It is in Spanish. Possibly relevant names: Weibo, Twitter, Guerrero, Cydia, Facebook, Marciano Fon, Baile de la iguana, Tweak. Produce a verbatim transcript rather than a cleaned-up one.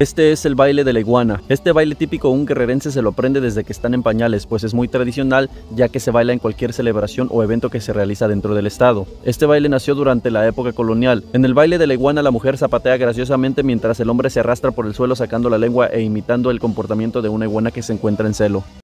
Este es el baile de la iguana. Este baile típico un guerrerense se lo aprende desde que están en pañales, pues es muy tradicional, ya que se baila en cualquier celebración o evento que se realiza dentro del estado. Este baile nació durante la época colonial. En el baile de la iguana la mujer zapatea graciosamente mientras el hombre se arrastra por el suelo sacando la lengua e imitando el comportamiento de una iguana que se encuentra en celo.